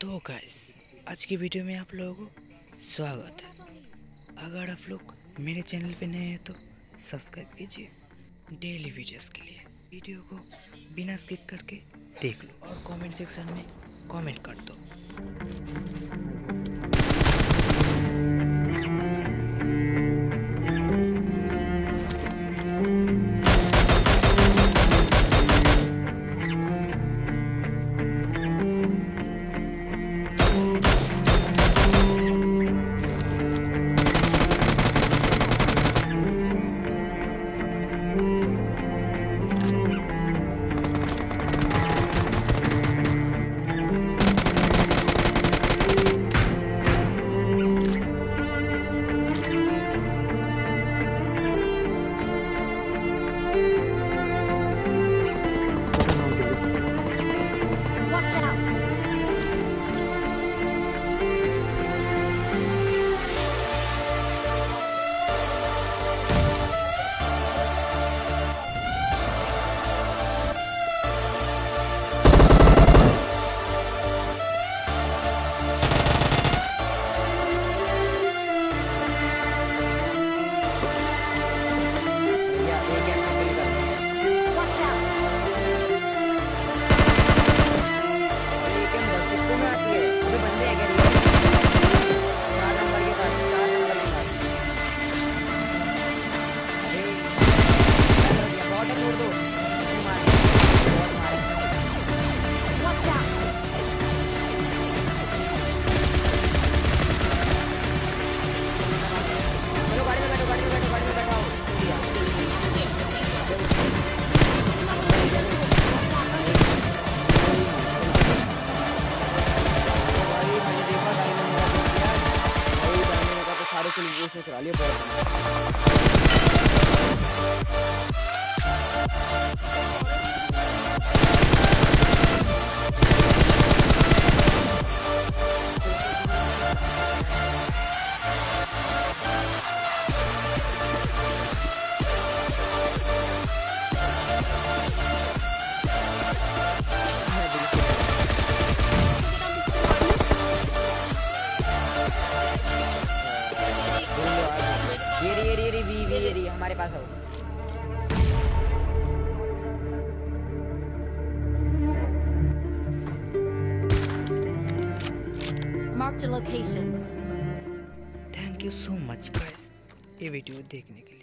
तो गाइस आज की वीडियो में आप लोगों को स्वागत है। अगर आप लोग मेरे चैनल पे नए हैं तो सब्सक्राइब कीजिए डेली वीडियोस के लिए। वीडियो को बिना स्किप करके देख लो और कमेंट सेक्शन में कमेंट कर दो। हमारे पास हो mark the location. Thank you so much guys ये वीडियो देखने के लिए।